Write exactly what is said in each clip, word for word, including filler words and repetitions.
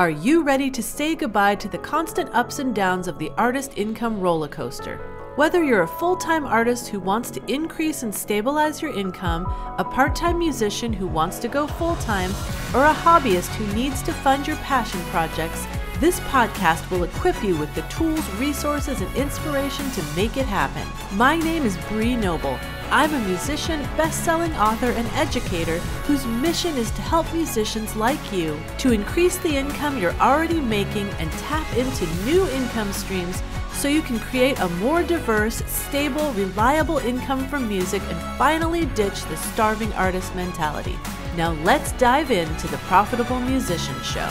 Are you ready to say goodbye to the constant ups and downs of the artist income roller coaster? Whether you're a full-time artist who wants to increase and stabilize your income, a part-time musician who wants to go full-time, or a hobbyist who needs to fund your passion projects, this podcast will equip you with the tools, resources, and inspiration to make it happen. My name is Bree Noble. I'm a musician, best-selling author, and educator whose mission is to help musicians like you to increase the income you're already making and tap into new income streams so you can create a more diverse, stable, reliable income from music and finally ditch the starving artist mentality. Now let's dive into the Profitable Musician Show.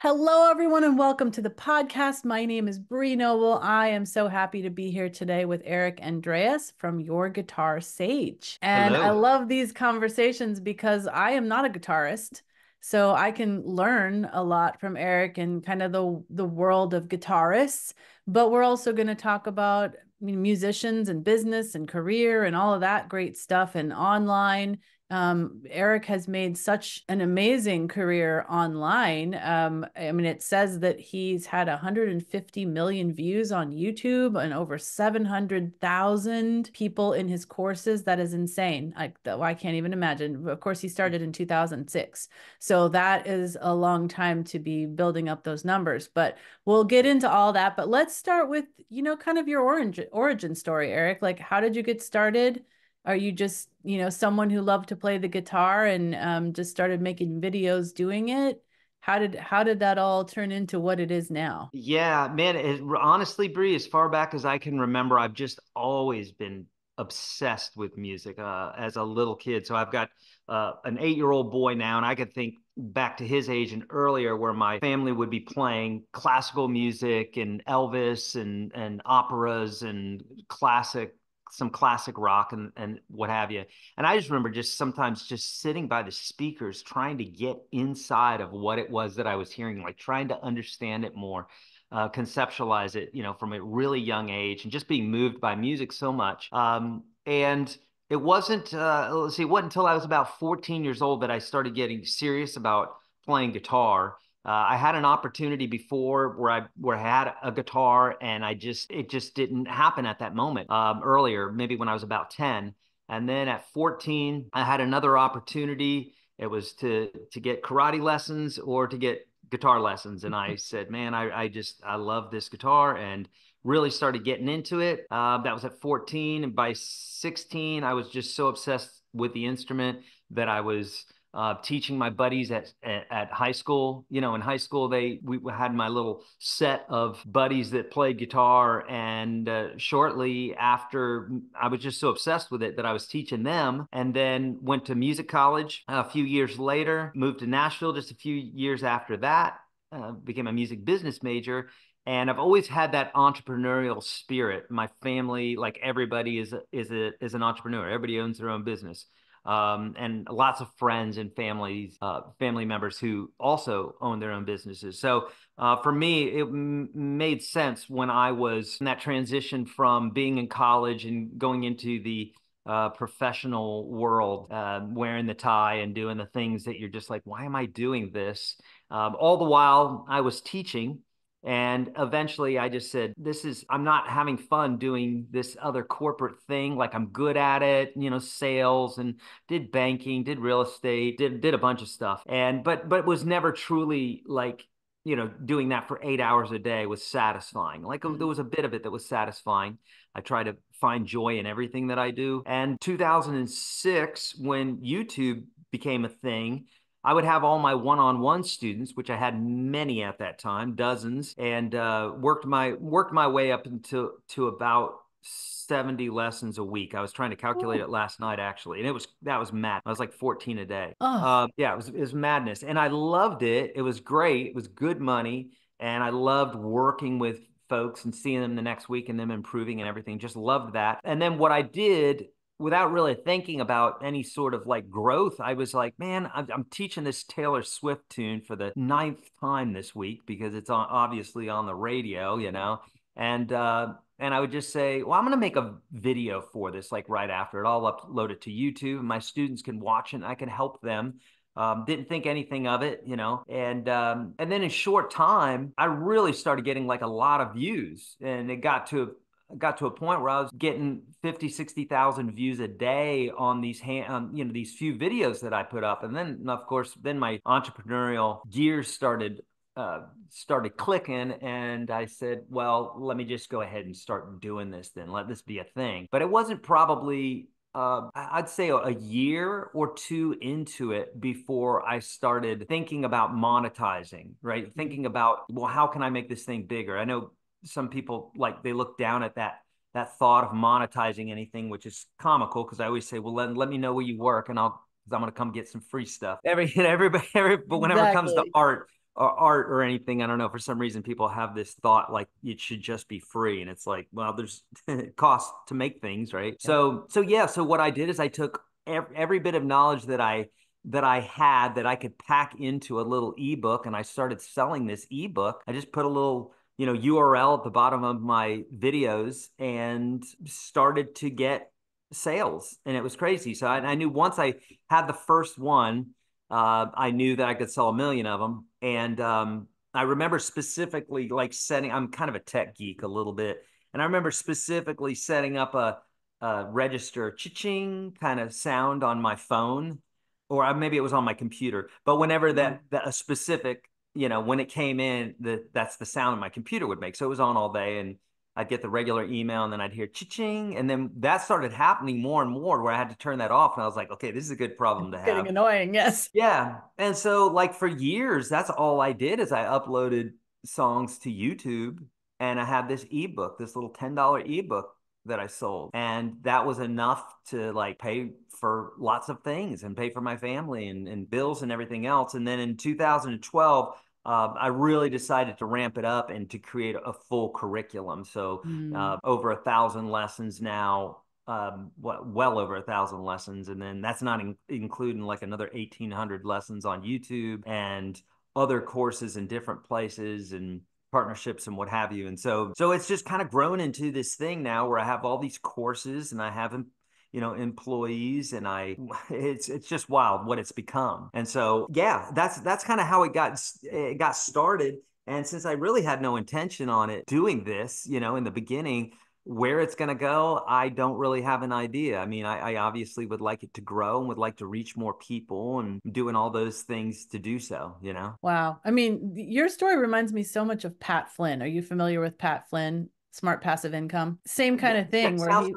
Hello, everyone, and welcome to the podcast. My name is Bree Noble. I am so happy to be here today with Erich Andreas from Your Guitar Sage. And hello. I love these conversations because I am not a guitarist, so I can learn a lot from Erich and kind of the, the world of guitarists. But we're also going to talk about musicians and business and career and all of that great stuff and online. Um, Erich has made such an amazing career online. Um, I mean, it says that he's had one hundred fifty million views on YouTube and over seven hundred thousand people in his courses. That is insane. I, I can't even imagine. Of course, he started in two thousand six. So that is a long time to be building up those numbers, but we'll get into all that. But let's start with, you know, kind of your origin, origin story, Erich. Like, how did you get started? Are you just, you know, someone who loved to play the guitar and um, just started making videos doing it? How did how did that all turn into what it is now? Yeah, man, it, honestly, Bree, as far back as I can remember, I've just always been obsessed with music uh, as a little kid. So I've got uh, an eight-year-old boy now, and I could think back to his age and earlier where my family would be playing classical music and Elvis and, and operas and classic some classic rock and, and what have you. And I just remember just sometimes just sitting by the speakers, trying to get inside of what it was that I was hearing, like trying to understand it more, uh, conceptualize it, you know, from a really young age and just being moved by music so much. Um, and it wasn't, uh, let's see, it wasn't until I was about fourteen years old that I started getting serious about playing guitar. Uh, I had an opportunity before where I where I had a guitar and I just it just didn't happen at that moment. Um, earlier, maybe when I was about ten, and then at fourteen, I had another opportunity. It was to to get karate lessons or to get guitar lessons, and I said, "Man, I I just I love this guitar," and really started getting into it. Uh, that was at fourteen, and by sixteen, I was just so obsessed with the instrument that I was. Uh, teaching my buddies at, at at high school, you know, in high school, they we had my little set of buddies that played guitar, and uh, shortly after, I was just so obsessed with it that I was teaching them. And then went to music college a few years later, moved to Nashville just a few years after that, uh, became a music business major. And I've always had that entrepreneurial spirit. My family, like everybody, is is a, is an entrepreneur. Everybody owns their own business. Um, and lots of friends and families, uh, family members who also own their own businesses. So uh, for me, it m made sense when I was in that transition from being in college and going into the uh, professional world, uh, wearing the tie and doing the things that you're just like, why am I doing this? Um, all the while I was teaching. And eventually I just said, this is, I'm not having fun doing this other corporate thing. Like I'm good at it, you know, sales and did banking, did real estate, did, did a bunch of stuff. And, but, but was never truly like, you know, doing that for eight hours a day was satisfying. Like there was a bit of it that was satisfying. I try to find joy in everything that I do. And two thousand six, when YouTube became a thing, I would have all my one-on-one students, which I had many at that time, dozens, and uh, worked my worked my way up into to about seventy lessons a week. I was trying to calculate it last night, actually, and it was that was mad. I was like fourteen a day. Oh. Uh, yeah, it was, it was madness, and I loved it. It was great. It was good money, and I loved working with folks and seeing them the next week and them improving and everything. Just loved that. And then what I did, without really thinking about any sort of like growth, I was like, man, I'm, I'm teaching this Taylor Swift tune for the ninth time this week because it's on, obviously on the radio, you know? And, uh, and I would just say, well, I'm going to make a video for this, like right after it. I'll upload it to YouTube and my students can watch it and I can help them Um, didn't think anything of it, you know, and um, and then in short time, I really started getting like a lot of views, and it got to got to a point where I was getting fifty, sixty thousand views a day on these hand, um, you know, these few videos that I put up, and then and of course, then my entrepreneurial gears started uh, started clicking, and I said, well, let me just go ahead and start doing this. Then let this be a thing. But it wasn't probably. Uh, I'd say a year or two into it before I started thinking about monetizing, right? Thinking about, well, how can I make this thing bigger? I know some people, like, they look down at that that thought of monetizing anything, which is comical because I always say, well, let, let me know where you work and I'll, I'm going to come get some free stuff. Every, everybody, every, but whenever exactly. It comes to art, or art or anything, I don't know, for some reason people have this thought like it should just be free, and it's like, well, there's cost to make things, right? Yeah. So so yeah, so what I did is I took every, every bit of knowledge that I that I had that I could pack into a little ebook, and I started selling this ebook. I just put a little, you know, U R L at the bottom of my videos and started to get sales, and it was crazy. So I, I knew once I had the first one, Uh, I knew that I could sell a million of them. And um, I remember specifically like setting, I'm kind of a tech geek a little bit. And I remember specifically setting up a, a register cha-ching kind of sound on my phone, or maybe it was on my computer. But whenever that, that a specific, you know, when it came in, the, that's the sound my computer would make. So it was on all day, and I'd get the regular email, and then I'd hear cha-ching. And then that started happening more and more where I had to turn that off. And I was like, okay, this is a good problem to have. It's getting annoying, yes. Yeah. And so like for years, that's all I did is I uploaded songs to YouTube, and I had this ebook, this little ten dollar ebook that I sold. And that was enough to like pay for lots of things and pay for my family and, and bills and everything else. And then in two thousand twelve, Uh, I really decided to ramp it up and to create a full curriculum. So mm. uh, over a thousand lessons now, um, well over a thousand lessons. And then that's not in including like another eighteen hundred lessons on YouTube and other courses in different places and partnerships and what have you. And so, so it's just kind of grown into this thing now where I have all these courses and I have you know, employees, and I, it's, it's just wild what it's become. And so, yeah, that's, that's kind of how it got, it got started. And since I really had no intention on it doing this, you know, in the beginning, where it's going to go, I don't really have an idea. I mean, I, I obviously would like it to grow and would like to reach more people and doing all those things to do so, you know? Wow. I mean, your story reminds me so much of Pat Flynn. Are you familiar with Pat Flynn? Smart Passive Income, same kind of thing where he,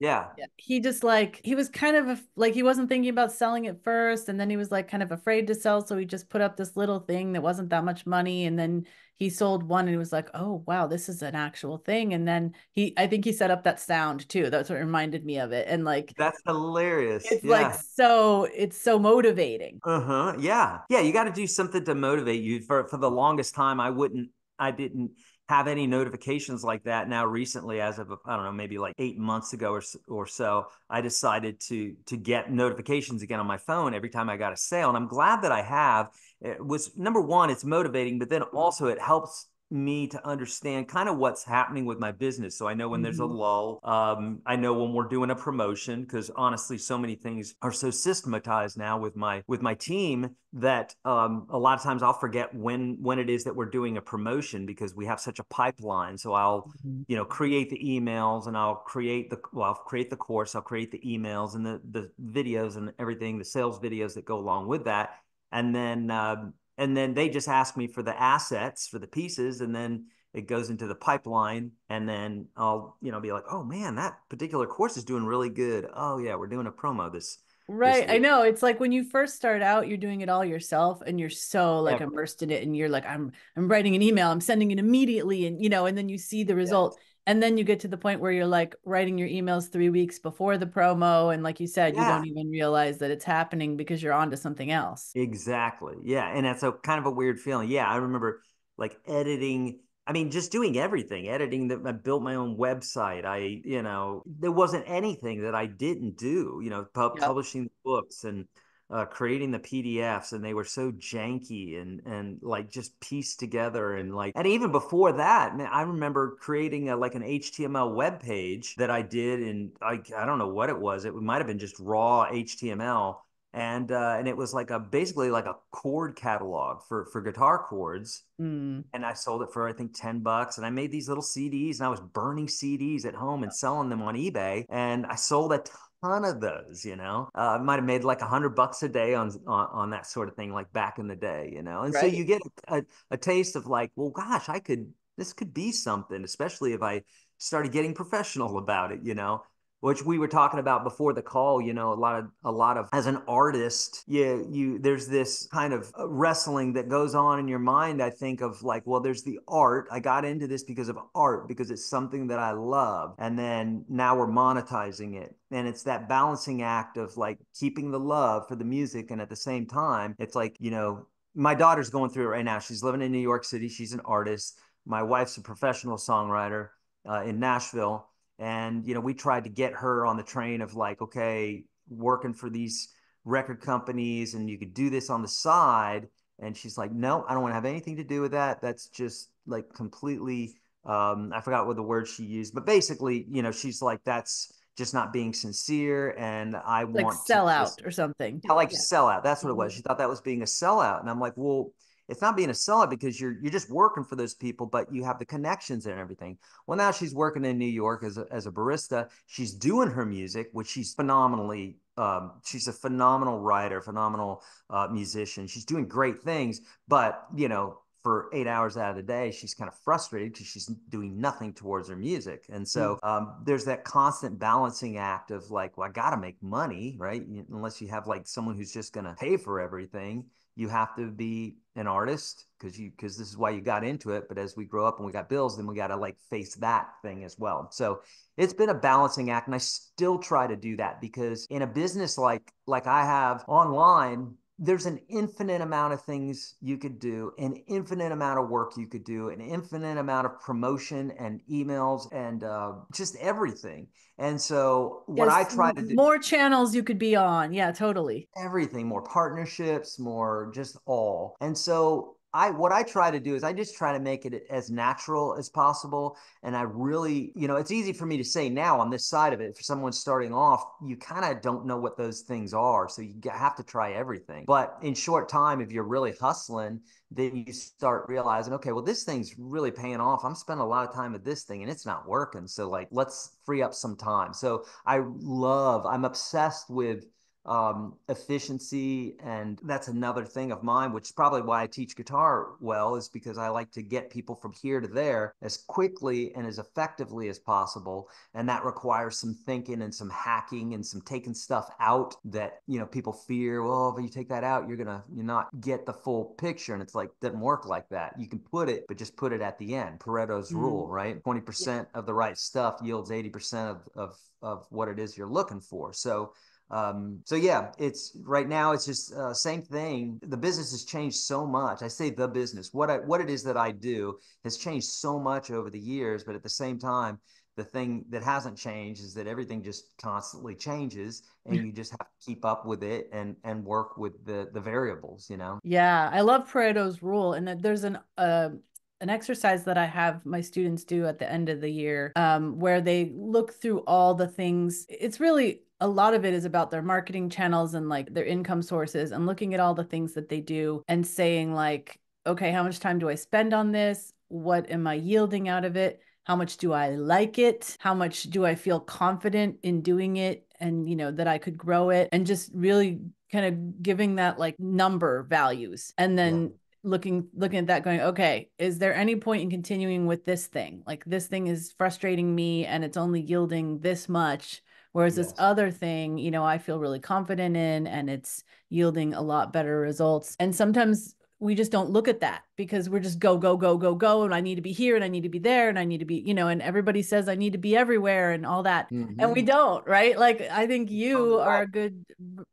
yeah. he just like, he was kind of a, like, he wasn't thinking about selling at first. And then he was like kind of afraid to sell. So he just put up this little thing that wasn't that much money. And then he sold one and he was like, oh, wow, this is an actual thing. And then he, I think he set up that sound too. That's what reminded me of it. And like, that's hilarious. It's yeah. like, so it's so motivating. Uh-huh. Yeah. Yeah. You got to do something to motivate you. For, for the longest time, I wouldn't, I didn't, have any notifications like that. Now recently, as of, I don't know, maybe like eight months ago or, or so, I decided to to get notifications again on my phone every time I got a sale. And I'm glad that I have. It was, number one, it's motivating, but then also it helps me to understand kind of what's happening with my business. So I know when there's a lull, um, I know when we're doing a promotion, because honestly, so many things are so systematized now with my with my team that um, a lot of times I'll forget when when it is that we're doing a promotion because we have such a pipeline. So I'll, you know, create the emails and I'll create the, well, I'll create the course, I'll create the emails and the, the videos and everything, the sales videos that go along with that. And then, uh, And then they just ask me for the assets, for the pieces, and then it goes into the pipeline. And then I'll, you know, be like, oh man, that particular course is doing really good. Oh yeah, we're doing a promo this. Right. I know. It's like when you first start out, you're doing it all yourself and you're so like yeah. immersed in it. And you're like, I'm, I'm writing an email, I'm sending it immediately. And, you know, and then you see the result. Yes. And then you get to the point where you're like writing your emails three weeks before the promo. And like you said, yeah. you don't even realize that it's happening because you're onto something else. Exactly. Yeah. And that's a kind of a weird feeling. Yeah. I remember like editing, I mean, just doing everything, editing that I built my own website. I, you know, there wasn't anything that I didn't do, you know, pub yep. publishing books and uh, creating the P D Fs, and they were so janky and, and like just pieced together. And like, and even before that, man, I remember creating a, like an H T M L web page that I did. And I, I don't know what it was. It might've been just raw H T M L. And uh, and it was like a basically like a chord catalog for for guitar chords. Mm. And I sold it for, I think, ten bucks. And I made these little C Ds, and I was burning C Ds at home and selling them on eBay. And I sold a ton of those, you know. Uh, I might have made like a hundred bucks a day on, on on that sort of thing, like back in the day, you know. And right. So you get a, a taste of like, well, gosh, I could this could be something, especially if I started getting professional about it, you know. Which we were talking about before the call, you know, a lot of, a lot of, as an artist, yeah, you, there's this kind of wrestling that goes on in your mind, I think, of like, well, there's the art. I got into this because of art, because it's something that I love. And then now we're monetizing it. And it's that balancing act of like keeping the love for the music. And at the same time, it's like, you know, my daughter's going through it right now. She's living in New York City. She's an artist. My wife's a professional songwriter uh, in Nashville. And, you know, we tried to get her on the train of like, okay, working for these record companies and you could do this on the side. And she's like, no, I don't want to have anything to do with that. That's just like completely, um, I forgot what the word she used, but basically, you know, she's like, that's just not being sincere. And I like want sell to out just, or something. I like yeah. sell out. That's what it was. She thought that was being a sellout. And I'm like, well, it's not being a seller because you're you're just working for those people, but you have the connections and everything. Well, now she's working in New York as a, as a barista. She's doing her music, which she's phenomenally, um, she's a phenomenal writer, phenomenal uh, musician. She's doing great things, but, you know, for eight hours out of the day, she's kind of frustrated because she's doing nothing towards her music. And so um, there's that constant balancing act of like, well, I got to make money, right? Unless you have like someone who's just going to pay for everything. You have to be an artist because you because this is why you got into it. But as we grow up and we got bills, then we got to like face that thing as well. So it's been a balancing act. And I still try to do that because in a business like like I have online, there's an infinite amount of things you could do, an infinite amount of work you could do, an infinite amount of promotion and emails and uh, just everything. And so what There's I try to do- More channels you could be on. Yeah, totally. Everything, more partnerships, more just all. And so I what I try to do is I just try to make it as natural as possible. And I really, you know, it's easy for me to say now on this side of it, for someone starting off, you kind of don't know what those things are. So you have to try everything. But in short time, if you're really hustling, then you start realizing, okay, well, this thing's really paying off. I'm spending a lot of time with this thing and it's not working. So like, let's free up some time. So I love, I'm obsessed with um, efficiency. And that's another thing of mine, which is probably why I teach guitar well, is because I like to get people from here to there as quickly and as effectively as possible. And that requires some thinking and some hacking and some taking stuff out that, you know, people fear, well, if you take that out, you're going to, you're not get the full picture. And it's like, doesn't work like that. You can put it, but just put it at the end. Pareto's mm-hmm. rule, right? twenty percent yeah. of the right stuff yields eighty percent of, of, of what it is you're looking for. So Um, so yeah, it's right now, it's just uh, same thing. The business has changed so much. I say the business, what I, what it is that I do has changed so much over the years, but at the same time, the thing that hasn't changed is that everything just constantly changes and yeah. you just have to keep up with it and, and work with the, the variables, you know? Yeah. I love Pareto's rule. And there's an, uh, an exercise that I have my students do at the end of the year, um, where they look through all the things. It's really, a lot of it is about their marketing channels and like their income sources and looking at all the things that they do and saying like, okay, how much time do I spend on this? What am I yielding out of it? How much do I like it? How much do I feel confident in doing it? And, you know, that I could grow it and just really kind of giving that like number values. And then yeah. looking, looking at that going, okay, is there any point in continuing with this thing? Like this thing is frustrating me and it's only yielding this much. Whereas yes. this other thing, you know, I feel really confident in and it's yielding a lot better results. And sometimes we just don't look at that because we're just go, go, go, go, go. And I need to be here and I need to be there and I need to be, you know, and everybody says I need to be everywhere and all that. Mm-hmm. And we don't, right? Like, I think you are a good,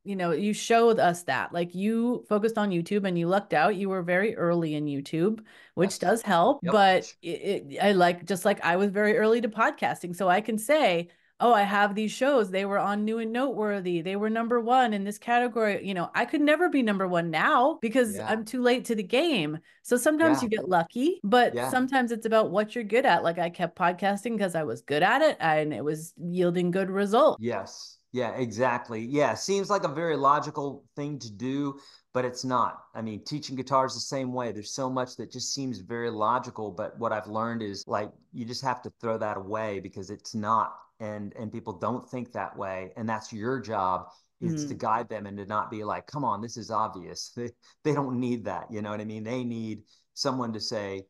you know, you showed us that. Like you focused on YouTube and you lucked out. You were very early in YouTube, which does help. Yep. But it, it, I like, just like I was very early to podcasting. So I can say, oh, I have these shows. They were on New and Noteworthy. They were number one in this category. You know, I could never be number one now because yeah. I'm too late to the game. So sometimes yeah. you get lucky, but yeah. sometimes it's about what you're good at. Like I kept podcasting because I was good at it and it was yielding good results. Yes. Yeah, exactly. Yeah, seems like a very logical thing to do, but it's not. I mean, teaching guitar is the same way. There's so much that just seems very logical, but what I've learned is like you just have to throw that away because it's not, and and people don't think that way, and that's your job. It's mm-hmm. to guide them and to not be like, come on, this is obvious. They, they don't need that. You know what I mean? They need someone to say,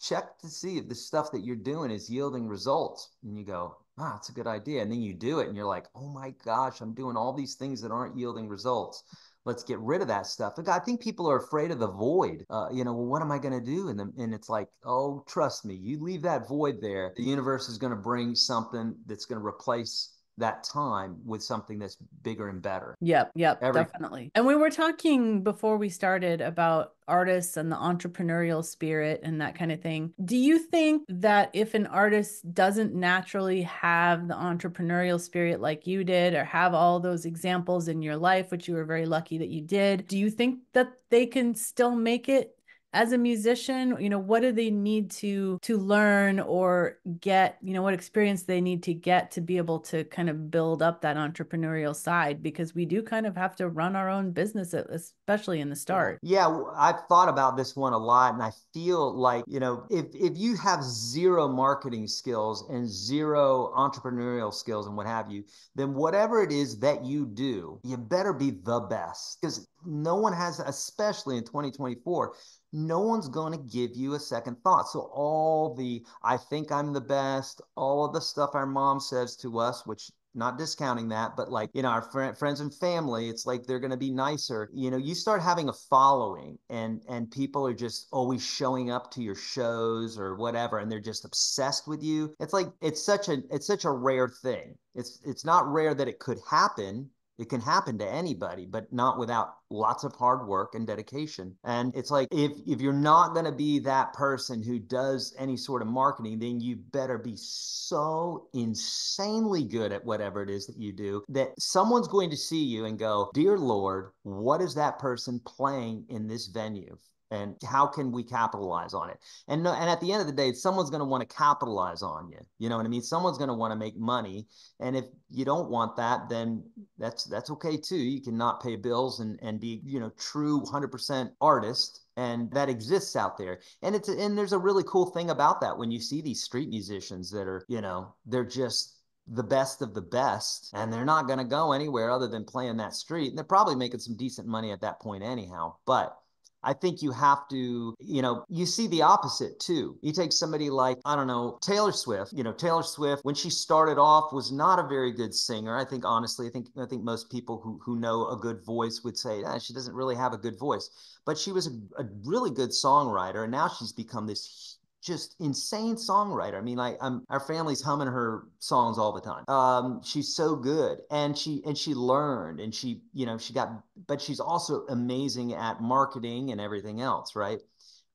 check to see if the stuff that you're doing is yielding results. And you go, wow, that's a good idea. And then you do it and you're like, oh my gosh, I'm doing all these things that aren't yielding results. Let's get rid of that stuff. Look, I think people are afraid of the void. Uh, you know, well, what am I going to do? And, the, and it's like, oh, trust me, you leave that void there. The universe is going to bring something that's going to replace that time with something that's bigger and better. Yep. Yep. Every- definitely. And we were talking before we started about artists and the entrepreneurial spirit and that kind of thing. Do you think that if an artist doesn't naturally have the entrepreneurial spirit like you did, or have all those examples in your life, which you were very lucky that you did, do you think that they can still make it as a musician? You know, what do they need to to learn or get, you know, what experience they need to get to be able to kind of build up that entrepreneurial side? Because we do kind of have to run our own business, especially in the start. Yeah, I've thought about this one a lot. And I feel like, you know, if, if you have zero marketing skills and zero entrepreneurial skills and what have you, then whatever it is that you do, you better be the best. Because no one has, especially in twenty twenty-four, no one's going to give you a second thought. So all the, I think I'm the best, all of the stuff our mom says to us, which not discounting that, but like, you know, our fr- friends and family, it's like, they're going to be nicer. You know, you start having a following and, and people are just always showing up to your shows or whatever. And they're just obsessed with you. It's like, it's such a, it's such a rare thing. It's, it's not rare that it could happen. It can happen to anybody, but not without lots of hard work and dedication. And it's like, if if you're not going to be that person who does any sort of marketing, then you better be so insanely good at whatever it is that you do that someone's going to see you and go, dear Lord, what is that person playing in this venue? And how can we capitalize on it? And no, and at the end of the day, someone's going to want to capitalize on you. You know what I mean? Someone's going to want to make money. And if you don't want that, then that's that's okay too. You can not pay bills and, and be, you know, true one hundred percent artist. And that exists out there. And it's and there's a really cool thing about that when you see these street musicians that are, you know, they're just the best of the best, and they're not going to go anywhere other than playing that street. And they're probably making some decent money at that point anyhow. But I think you have to, you know, you see the opposite too. You take somebody like, I don't know, Taylor Swift, you know, Taylor Swift, when she started off was not a very good singer. I think, honestly, I think, I think most people who, who know a good voice would say, ah, she doesn't really have a good voice, but she was a, a really good songwriter. And now she's become this just insane songwriter. I mean, like I'm, our family's humming her songs all the time. Um, she's so good. And she, and she learned and she, you know, she got, but she's also amazing at marketing and everything else. Right.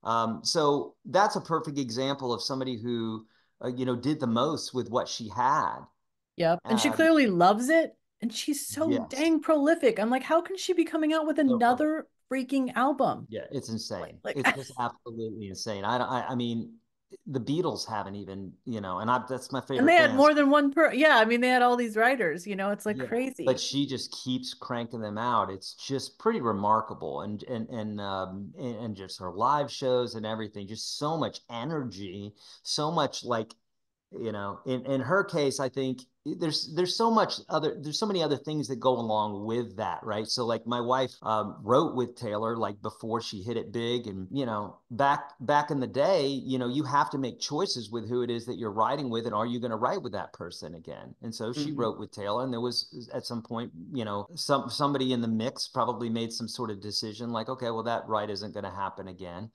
Um, so that's a perfect example of somebody who, uh, you know, did the most with what she had. Yep. And um, she clearly loves it. And she's so yes. dang prolific. I'm like, how can she be coming out with another freaking album? Yeah. It's insane. Like, like, it's just absolutely insane. I don't, I, I mean, the Beatles haven't even, you know, and I, that's my favorite. And they had fans. More than one per, yeah. I mean, they had all these writers, you know, it's like yeah, crazy. But she just keeps cranking them out. It's just pretty remarkable, and and and um and, and just her live shows and everything. Just so much energy, so much like, you know, in in her case, I think there's there's so much other there's so many other things that go along with that, right? So like my wife um, wrote with Taylor like before she hit it big, and you know back back in the day, you know you have to make choices with who it is that you're writing with, and are you going to write with that person again? And so she mm-hmm. wrote with Taylor, and there was at some point, you know, some somebody in the mix probably made some sort of decision like, okay, well that write isn't going to happen again,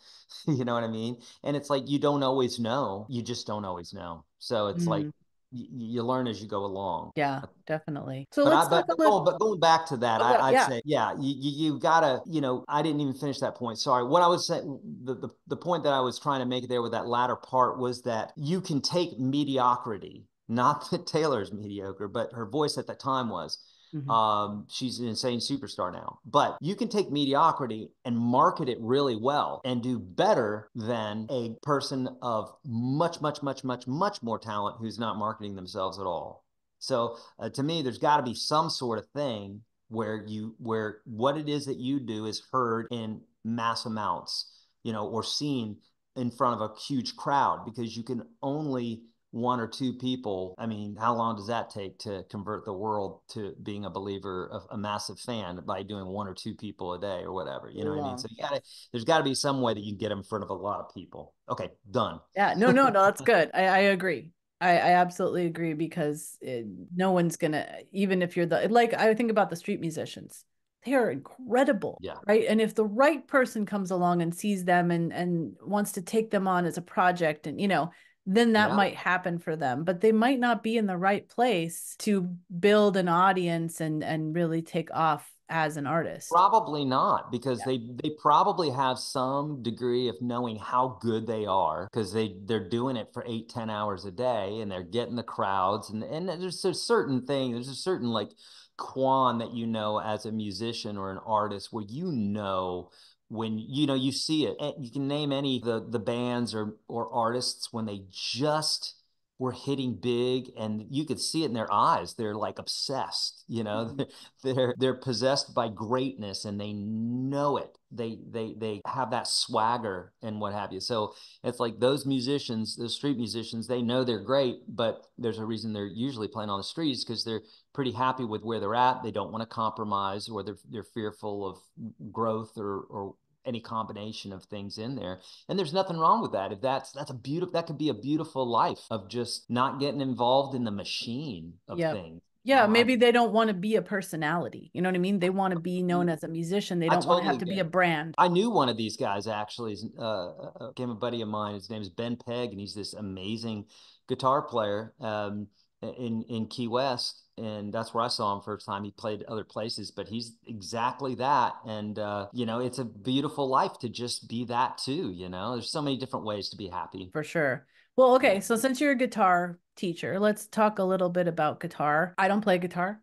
you know what I mean? And it's like you don't always know, you just don't always know. So it's mm-hmm. like. You learn as you go along. Yeah, definitely. So but let's I, but, little... oh, but going back to that, oh, I, I'd yeah. say, yeah, you you gotta, you know, I didn't even finish that point. Sorry. What I was saying, the, the, the point that I was trying to make there with that latter part was that you can take mediocrity, not that Taylor's mediocre, but her voice at that time was. Mm-hmm. Um, she's an insane superstar now, but you can take mediocrity and market it really well and do better than a person of much, much, much, much, much more talent who's not marketing themselves at all. So uh, to me, there's got to be some sort of thing where you, where what it is that you do is heard in mass amounts, you know, or seen in front of a huge crowd, because you can only one or two people. I mean, how long does that take to convert the world to being a believer, of a massive fan, by doing one or two people a day or whatever, you know yeah. what I mean? So you gotta, there's gotta be some way that you can get in front of a lot of people. Okay. Done. Yeah, no, no, no, that's good. I, I agree. I, I absolutely agree, because it, no one's gonna, even if you're the, like, I think about the street musicians, they are incredible. Yeah. Right. And if the right person comes along and sees them and, and wants to take them on as a project, and, you know, then that yeah. might happen for them, but they might not be in the right place to build an audience and, and really take off as an artist. Probably not, because yeah. they, they probably have some degree of knowing how good they are, because they, they're doing it for eight, ten hours a day, and they're getting the crowds. And, and there's a certain thing, there's a certain like quan that, you know, as a musician or an artist, where, you know, when, you know, you see it, you can name any the the bands or or artists when they just were hitting big, and you could see it in their eyes. They're like obsessed, you know, mm-hmm. they're they're possessed by greatness, and they know it. They they they have that swagger and what have you. So it's like those musicians, those street musicians, they know they're great, but there's a reason they're usually playing on the streets, because they're pretty happy with where they're at. They don't want to compromise, or they're they're fearful of growth or or any combination of things in there. And there's nothing wrong with that. If that's that's a beautiful, that could be a beautiful life of just not getting involved in the machine of yep. things. Yeah, um, maybe they don't want to be a personality. You know what I mean? They want to be known as a musician. They don't totally want to have to did. be a brand. I knew one of these guys, actually, uh, became a buddy of mine. His name is Ben Pegg, and he's this amazing guitar player um, in, in Key West. And that's where I saw him first time. He played other places, but he's exactly that. And, uh, you know, it's a beautiful life to just be that too, you know? There's so many different ways to be happy. For sure. Well, okay. So since you're a guitar teacher, let's talk a little bit about guitar. I don't play guitar.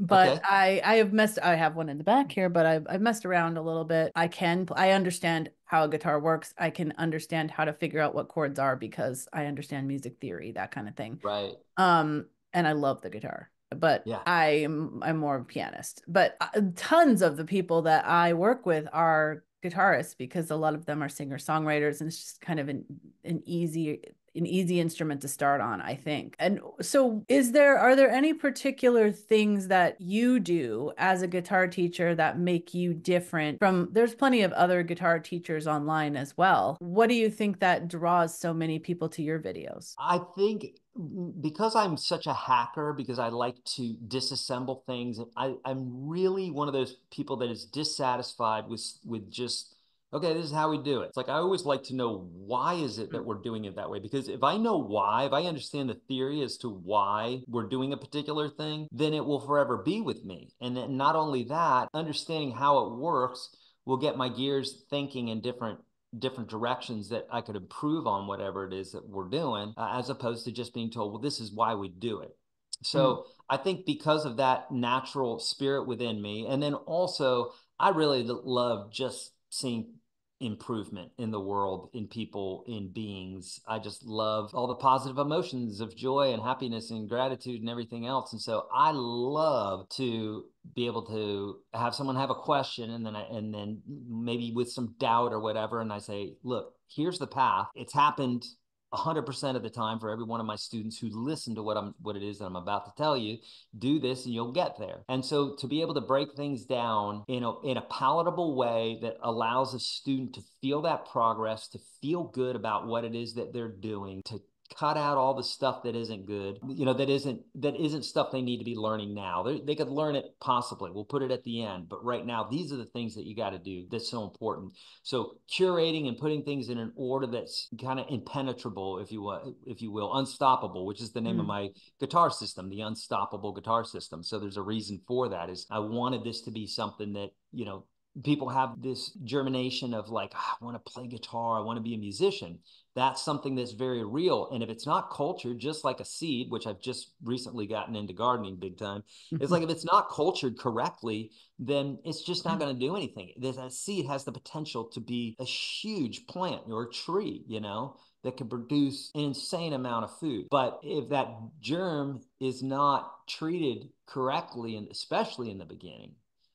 But okay. I, I have messed, I have one in the back here, but I've, I've messed around a little bit. I can, I understand how a guitar works. I can understand how to figure out what chords are, because I understand music theory, that kind of thing. Right. Um, and I love the guitar, but yeah. I am, I'm more of a pianist, but tons of the people that I work with are guitarists, because a lot of them are singer songwriters, and it's just kind of an, an easy an easy instrument to start on, I think. And so is there, are there any particular things that you do as a guitar teacher that make you different from, there's plenty of other guitar teachers online as well. What do you think that draws so many people to your videos? I think because I'm such a hacker, because I like to disassemble things, I, I'm really one of those people that is dissatisfied with, with just, okay, this is how we do it. It's like, I always like to know, why is it that we're doing it that way? Because if I know why, if I understand the theory as to why we're doing a particular thing, then it will forever be with me. And then not only that, understanding how it works will get my gears thinking in different different directions that I could improve on whatever it is that we're doing, uh, as opposed to just being told, well, this is why we do it. So mm. I think because of that natural spirit within me, and then also I really love just seeing improvement in the world, in people, in beings. I just love all the positive emotions of joy and happiness and gratitude and everything else. And so I love to be able to have someone have a question, and then I, and then maybe with some doubt or whatever, and I say, look, here's the path. It's happened one hundred percent of the time for every one of my students who listen to what I'm, what it is that I'm about to tell you. Do this and you'll get there. And so to be able to break things down in a, in a palatable way that allows a student to feel that progress, to feel good about what it is that they're doing, to cut out all the stuff that isn't good, you know, that isn't, that isn't stuff they need to be learning now. They're, they could learn it possibly. We'll put it at the end. But right now, these are the things that you got to do that's so important. So curating and putting things in an order that's kind of impenetrable, if you will, if you will, unstoppable, which is the name mm. of my guitar system, the Unstoppable Guitar System. So there's a reason for that. Is I wanted this to be something that, you know, people have this germination of like, I want to play guitar, I want to be a musician. That's something that's very real. And if it's not cultured, just like a seed, which I've just recently gotten into gardening big time, it's like, if it's not cultured correctly, then it's just not going to do anything. That seed has the potential to be a huge plant or tree, you know, that can produce an insane amount of food. But if that germ is not treated correctly, and especially in the beginning,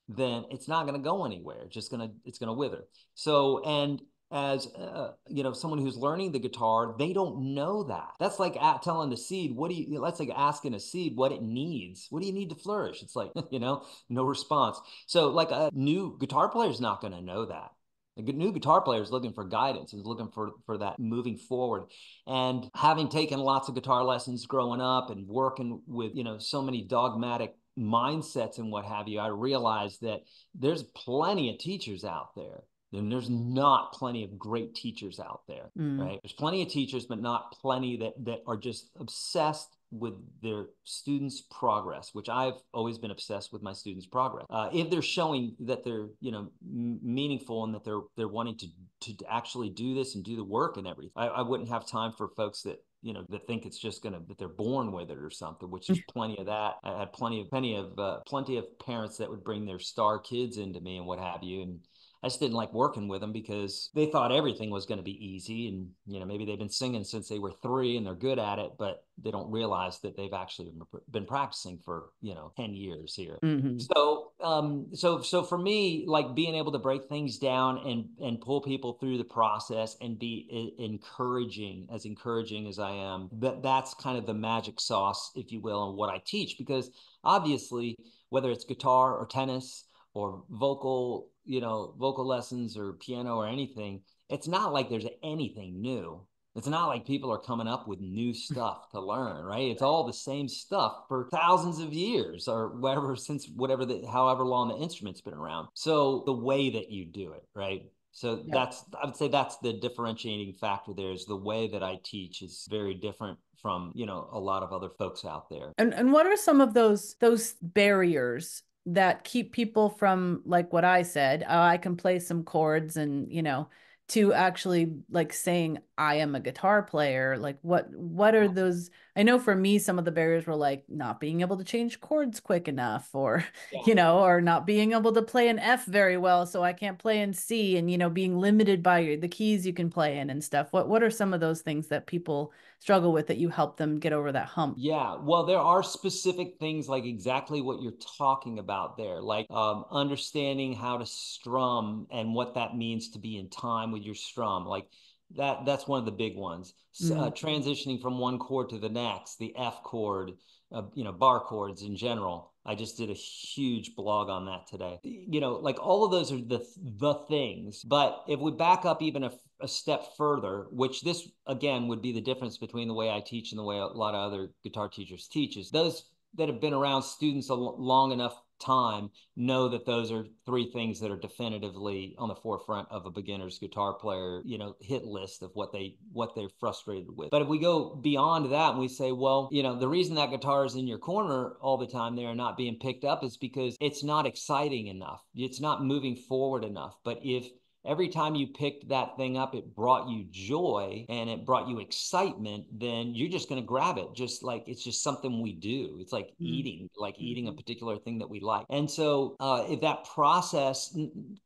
then it's not going to go anywhere. It's just going to, it's going to wither. So, and as, uh, you know, someone who's learning the guitar, they don't know that. That's like telling the seed, what do you, that's like asking a seed what it needs. What do you need to flourish? It's like, you know, no response. So like a new guitar player is not going to know that. A new guitar player is looking for guidance, is looking for, for that moving forward. And having taken lots of guitar lessons growing up and working with, you know, so many dogmatic mindsets and what have you, I realized that there's plenty of teachers out there. Then there's not plenty of great teachers out there, mm. right? There's plenty of teachers, but not plenty that, that are just obsessed with their students' progress, which I've always been obsessed with my students' progress. Uh, if they're showing that they're, you know, m- meaningful and that they're they're wanting to to actually do this and do the work and everything, I, I wouldn't have time for folks that, you know, that think it's just gonna, that they're born with it or something, which is plenty of that. I had plenty of plenty of uh, plenty of parents that would bring their star kids into me and what have you, and I just didn't like working with them because they thought everything was going to be easy. And, you know, maybe they've been singing since they were three and they're good at it, but they don't realize that they've actually been practicing for, you know, ten years here. Mm-hmm. So, um, so, so for me, like being able to break things down and, and pull people through the process and be encouraging, as encouraging as I am, that that's kind of the magic sauce, if you will, in what I teach, because obviously whether it's guitar or tennis or vocal, you know, vocal lessons or piano or anything, it's not like there's anything new. It's not like people are coming up with new stuff to learn, right? It's all the same stuff for thousands of years or whatever, since whatever, the, however long the instrument's been around. So the way that you do it, right? So yeah. that's, I would say that's the differentiating factor there, is the way that I teach is very different from, you know, a lot of other folks out there. And and what are some of those those barriers that keep people from, like what I said, uh, I can play some chords and, you know, to actually like saying I am a guitar player? Like what, what are those? I know for me, some of the barriers were like not being able to change chords quick enough, or, yeah. you know, or not being able to play an F very well, so I can't play in C, and, you know, being limited by the keys you can play in and stuff. What, what are some of those things that people struggle with that you help them get over that hump? Yeah, well, there are specific things like exactly what you're talking about there, like um, understanding how to strum and what that means to be in time with your strum. Like that, that's one of the big ones. Mm-hmm. Uh, transitioning from one chord to the next, the F chord, uh, you know, bar chords in general. I just did a huge blog on that today. You know, like all of those are the the things. But if we back up even a, a step further, which this again would be the difference between the way I teach and the way a lot of other guitar teachers teach, is those that have been around students a l- long enough time know that those are three things that are definitively on the forefront of a beginner's guitar player, you know, hit list of what they, what they're frustrated with. But if we go beyond that and we say, well, you know, the reason that guitar is in your corner all the time there and not being picked up is because it's not exciting enough. It's not moving forward enough. But if every time you picked that thing up, it brought you joy and it brought you excitement, then you're just going to grab it. Just like, it's just something we do. It's like mm-hmm. eating, like mm-hmm. eating a particular thing that we like. And so uh, if that process,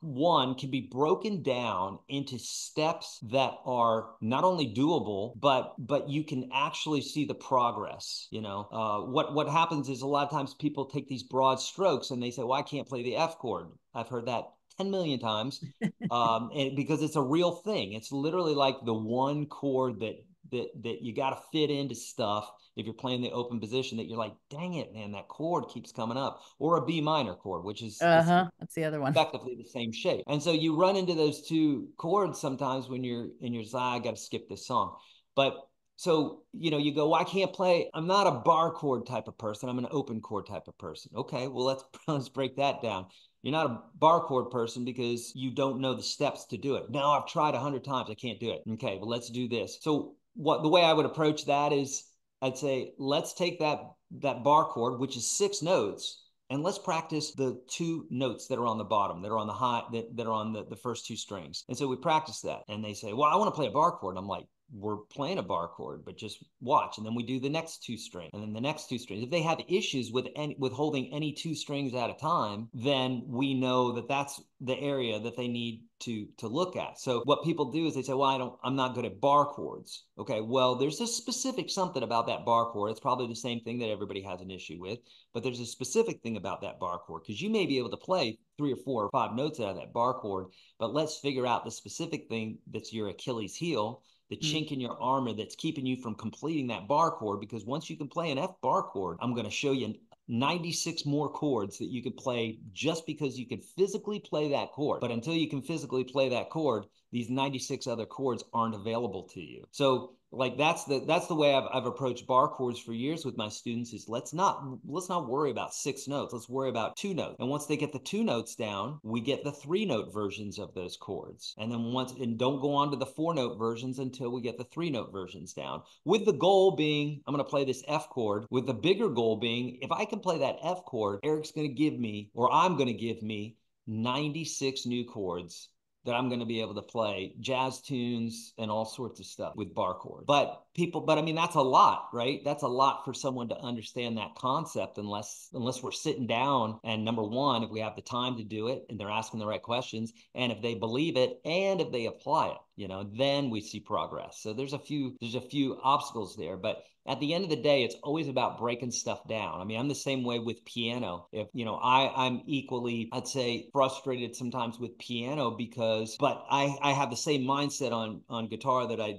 one, can be broken down into steps that are not only doable, but but you can actually see the progress. You know, uh, what, what happens is a lot of times people take these broad strokes and they say, well, I can't play the F chord. I've heard that ten million times, um, and because it's a real thing. It's literally like the one chord that that that you got to fit into stuff if you're playing the open position that you're like, dang it, man, that chord keeps coming up. Or a B minor chord, which is uh-huh. that's the other one, effectively the same shape. And so you run into those two chords sometimes when you're in your zai, I got to skip this song. But so, you know, you go, well, I can't play, I'm not a bar chord type of person, I'm an open chord type of person. Okay, well, let's let's break that down. You're not a bar chord person because you don't know the steps to do it. No, I've tried a hundred times. I can't do it. Okay, well, let's do this. So what the way I would approach that is I'd say, let's take that, that bar chord, which is six notes, and let's practice the two notes that are on the bottom, that are on the high, that, that are on the, the first two strings. And so we practice that. And they say, well, I want to play a bar chord. And I'm like, we're playing a bar chord, but just watch. And then we do the next two strings and then the next two strings. If they have issues with any, with holding any two strings at a time, then we know that that's the area that they need to, to look at. So what people do is they say, well, I don't, I'm not good at bar chords. Okay, well, there's a specific something about that bar chord. It's probably the same thing that everybody has an issue with, but there's a specific thing about that bar chord, because you may be able to play three or four or five notes out of that bar chord, but let's figure out the specific thing that's your Achilles heel, the chink in your armor that's keeping you from completing that bar chord. Because once you can play an F bar chord, I'm going to show you ninety-six more chords that you can play just because you can physically play that chord. But until you can physically play that chord, these ninety-six other chords aren't available to you. So like that's the that's the way I've, I've approached bar chords for years with my students is let's not let's not worry about six notes. Let's worry about two notes. And once they get the two notes down, we get the three note versions of those chords. And then once and don't go on to the four note versions until we get the three note versions down. With the goal being, I'm going to play this F chord, with the bigger goal being, if I can play that F chord, Eric's going to give me, or I'm going to give me ninety-six new chords that I'm going to be able to play jazz tunes and all sorts of stuff with bar chords. But people, but I mean, that's a lot, right? That's a lot for someone to understand that concept unless, unless we're sitting down and number one, if we have the time to do it and they're asking the right questions and if they believe it and if they apply it, you know, then we see progress. So there's a few, there's a few obstacles there, but at the end of the day, it's always about breaking stuff down. I mean, I'm the same way with piano. If, you know, I, I'm equally, I'd say, frustrated sometimes with piano because, but I, I have the same mindset on, on guitar that I,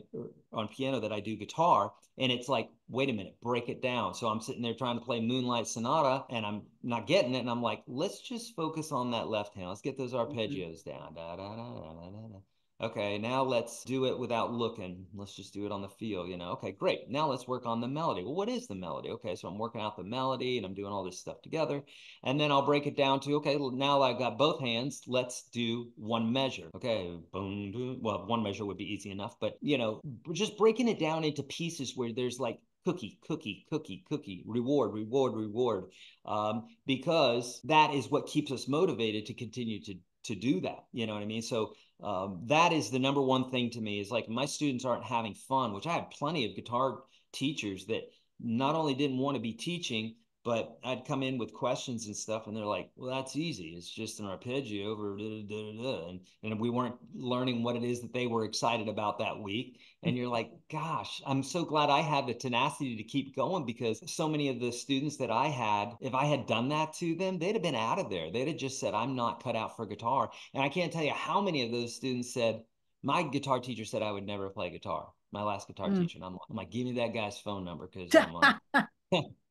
on piano that I do guitar. And it's like, wait a minute, break it down. So I'm sitting there trying to play Moonlight Sonata and I'm not getting it. And I'm like, let's just focus on that left hand. Let's get those arpeggios mm-hmm. down. Da, da, da, da, da, da, da. Okay, now let's do it without looking. Let's just do it on the feel, you know? Okay, great. Now let's work on the melody. Well, what is the melody? Okay, so I'm working out the melody and I'm doing all this stuff together. And then I'll break it down to, okay, now I've got both hands. Let's do one measure. Okay, boom, boom. Well, one measure would be easy enough, but, you know, just breaking it down into pieces where there's like, cookie, cookie, cookie, cookie, reward, reward, reward, um, because that is what keeps us motivated to continue to, to do that. You know what I mean? So um, that is the number one thing to me is like my students aren't having fun, which I had plenty of guitar teachers that not only didn't want to be teaching, but I'd come in with questions and stuff and they're like, well, that's easy. It's just an arpeggio over da, da, da, da. And, and we weren't learning what it is that they were excited about that week. And you're like, gosh, I'm so glad I had the tenacity to keep going because so many of the students that I had, if I had done that to them, they'd have been out of there. They'd have just said, I'm not cut out for guitar. And I can't tell you how many of those students said, my guitar teacher said I would never play guitar. My last guitar mm. teacher. And I'm like, I'm like, give me that guy's phone number because I'm like,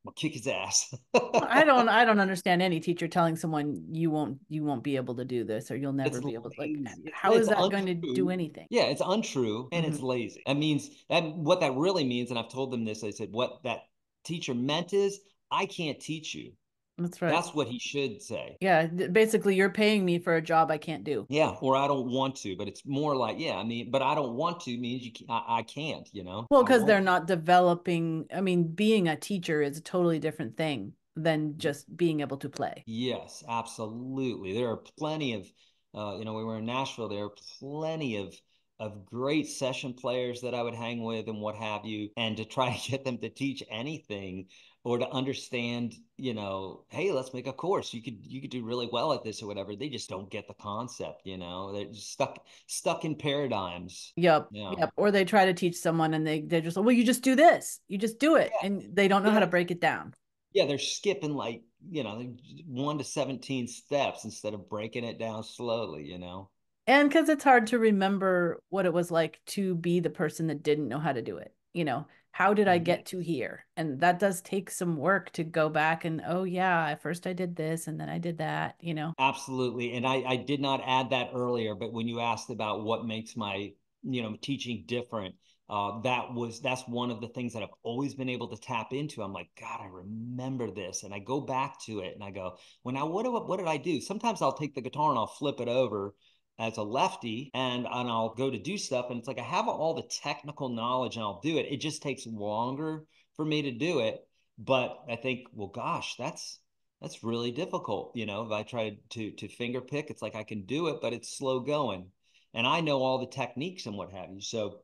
I'll kick his ass. I don't I don't understand any teacher telling someone you won't you won't be able to do this or you'll never it's be able to like how it's is that untrue. Going to do anything? Yeah, it's untrue and mm-hmm. it's lazy. That means that what that really means, and I've told them this, I said what that teacher meant is I can't teach you. That's right. That's what he should say. Yeah. Basically, you're paying me for a job I can't do. Yeah. Or I don't want to, but it's more like, yeah, I mean, but I don't want to means you can't, I, I can't, you know? Well, because they're not developing. I mean, being a teacher is a totally different thing than just being able to play. Yes, absolutely. There are plenty of, uh, you know, we were in Nashville, there are plenty of of great session players that I would hang with and what have you, and to try to get them to teach anything or to understand, you know, hey, let's make a course. You could you could do really well at this or whatever. They just don't get the concept, you know. They're just stuck stuck in paradigms. Yep. You know? Yep. Or they try to teach someone and they they're just like, well, you just do this. You just do it, yeah. And they don't know yeah. how to break it down. Yeah, they're skipping like you know one to seventeen steps instead of breaking it down slowly, you know. And because it's hard to remember what it was like to be the person that didn't know how to do it, you know. How did I get to here? And that does take some work to go back and, oh, yeah, first I did this and then I did that, you know? Absolutely. And I, I did not add that earlier, but when you asked about what makes my, you know, teaching different, uh, that was, that's one of the things that I've always been able to tap into. I'm like, God, I remember this. And I go back to it and I go, well, now what, do, what did I do? Sometimes I'll take the guitar and I'll flip it over as a lefty and, and I'll go to do stuff. And it's like, I have all the technical knowledge and I'll do it. It just takes longer for me to do it. But I think, well, gosh, that's, that's really difficult. You know, if I try to, to finger pick, it's like, I can do it, but it's slow going. And I know all the techniques and what have you. So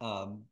um,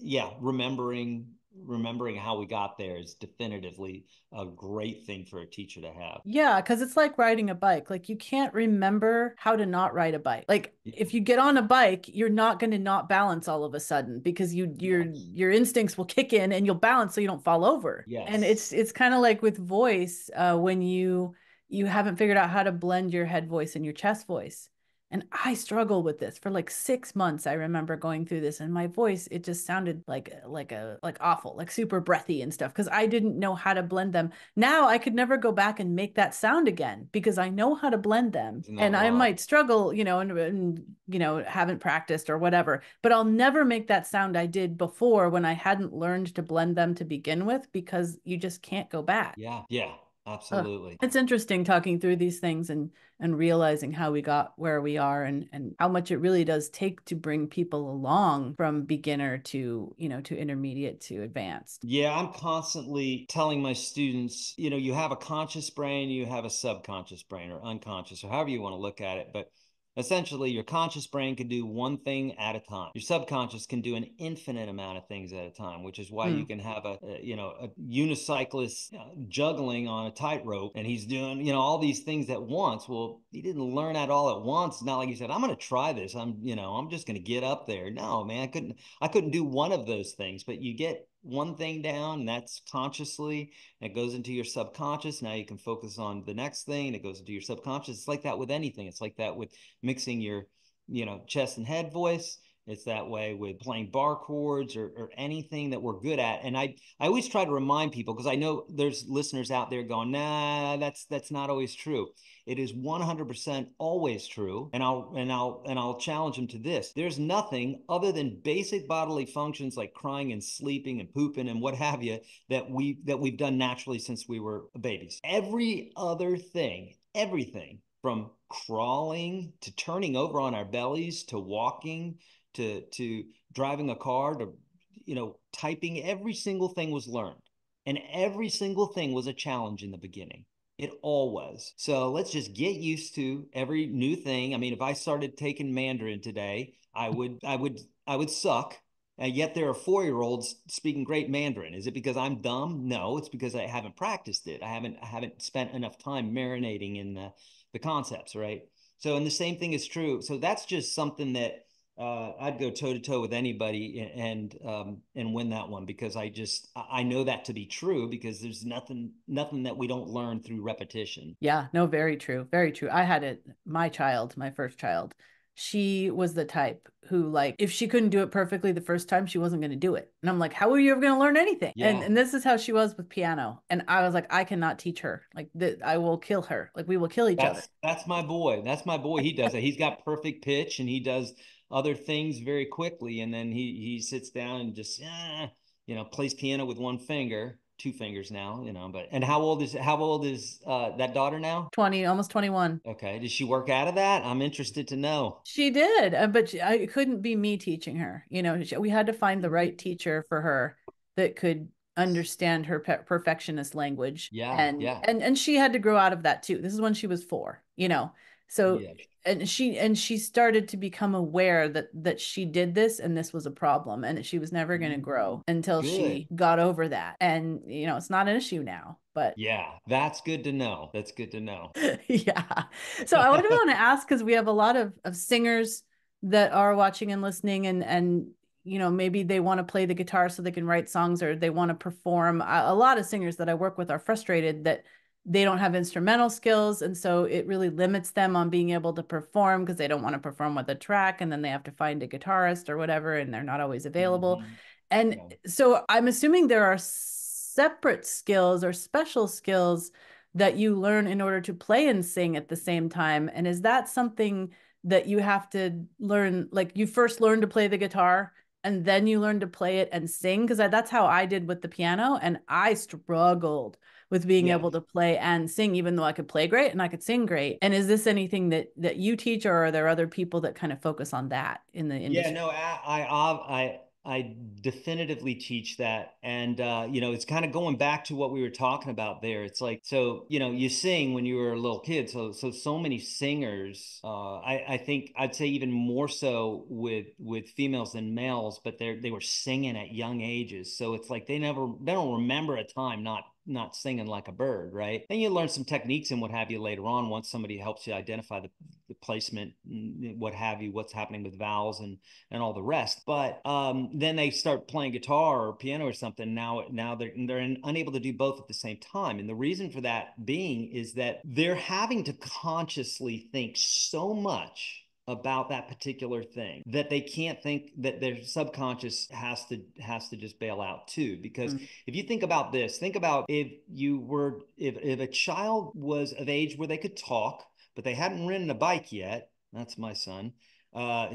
yeah, remembering remembering how we got there is definitively a great thing for a teacher to have. Yeah, because it's like riding a bike. Like, you can't remember how to not ride a bike. Like, if you get on a bike, you're not going to not balance all of a sudden, because you your your instincts will kick in and you'll balance so you don't fall over. Yes. And it's it's kind of like with voice, uh, when you you haven't figured out how to blend your head voice and your chest voice. And I struggled with this for like six months. I remember going through this, and my voice, it just sounded like, like a, like awful, like super breathy and stuff, because I didn't know how to blend them. Now I could never go back and make that sound again, because I know how to blend them, and I might struggle, you know, and, and, you know, haven't practiced or whatever, but I'll never make that sound I did before when I hadn't learned to blend them to begin with, because you just can't go back. Yeah. Yeah. Absolutely. Uh, it's interesting talking through these things and and realizing how we got where we are, and and how much it really does take to bring people along from beginner to, you know, to intermediate to advanced. Yeah, I'm constantly telling my students, you know, you have a conscious brain, you have a subconscious brain, or unconscious, or however you want to look at it, but essentially, your conscious brain can do one thing at a time. Your subconscious can do an infinite amount of things at a time, which is why mm. you can have a, a, you know, a unicyclist juggling on a tightrope, and he's doing, you know, all these things at once. Well, he didn't learn that all at once. Not like he said, "I'm going to try this. I'm, you know, I'm just going to get up there." No, man, I couldn't. I couldn't do one of those things. But you get one thing down, and that's consciously, and it goes into your subconscious. Now you can focus on the next thing, and it goes into your subconscious. It's like that with anything. It's like that with mixing your, you know, chest and head voice. It's that way with playing bar chords, or, or anything that we're good at. And I, I always try to remind people, because I know there's listeners out there going, nah, that's, that's not always true. It is one hundred percent always true. And I'll, and I'll, and I'll challenge them to this. There's nothing other than basic bodily functions like crying and sleeping and pooping and what have you, that we, that we've done naturally since we were babies. Every other thing, everything from crawling to turning over on our bellies, to walking, to to driving a car, to, you know, typing, every single thing was learned. And every single thing was a challenge in the beginning. It all was. So let's just get used to every new thing. I mean, if I started taking Mandarin today, I would, I would, I would suck. And yet there are four-year-olds speaking great Mandarin. Is it because I'm dumb? No, it's because I haven't practiced it. I haven't, I haven't spent enough time marinating in the, the concepts, right? So, and the same thing is true. So that's just something that, Uh, I'd go toe to toe with anybody and um, and win that one, because I just I know that to be true, because there's nothing nothing that we don't learn through repetition. Yeah, no, very true, very true. I had it. My child, my first child, she was the type who, like, if she couldn't do it perfectly the first time, she wasn't going to do it. And I'm like, how are you ever going to learn anything? Yeah. And and this is how she was with piano. And I was like, I cannot teach her. Like, th- I will kill her. Like, we will kill each that's, other. That's my boy. That's my boy. He does that. He's got perfect pitch, and he does other things very quickly, and then he he sits down and just ah, you know plays piano with one finger, two fingers now, you know. But and how old is how old is uh, that daughter now? twenty, almost twenty-one. Okay, did she work out of that? I'm interested to know. She did, uh, but she, I, it couldn't be me teaching her. You know, she, we had to find the right teacher for her that could understand her pe- perfectionist language. Yeah, and yeah. and and she had to grow out of that too. This is when she was four. You know, so. Yeah. And she and she started to become aware that that she did this, and this was a problem, and that she was never going to grow until good. She got over that. And, you know, it's not an issue now. But yeah, that's good to know. That's good to know. Yeah. So I would want to ask, because we have a lot of, of singers that are watching and listening, and and, you know, maybe they want to play the guitar so they can write songs, or they want to perform. A, a lot of singers that I work with are frustrated that they don't have instrumental skills. And so it really limits them on being able to perform, because they don't want to perform with a track, and then they have to find a guitarist or whatever, and they're not always available. Mm-hmm. And yeah. So I'm assuming there are separate skills or special skills that you learn in order to play and sing at the same time. And is that something that you have to learn? Like, you first learn to play the guitar, and then you learn to play it and sing? Because that's how I did with the piano, and I struggled with being yeah. able to play and sing, even though I could play great and I could sing great. And is this anything that that you teach, or are there other people that kind of focus on that in the industry? Yeah, no, I I I I definitively teach that. And, uh, you know, it's kind of going back to what we were talking about there. It's like, so, you know, you sing when you were a little kid. So, so, so many singers, uh, I, I think I'd say even more so with, with females than males, but they're, they were singing at young ages. So it's like, they never, they don't remember a time not not singing like a bird, right? And you learn some techniques and what have you later on, once somebody helps you identify the, the placement, what have you, what's happening with vowels and and all the rest. But um, then they start playing guitar or piano or something. Now, now they're, they're in, unable to do both at the same time. And the reason for that being is that they're having to consciously think so much about that particular thing that they can't think, that their subconscious has to has to just bail out too. Because mm. if you think about this, think about if you were, if, if a child was of age where they could talk, but they hadn't ridden a bike yet, that's my son, uh,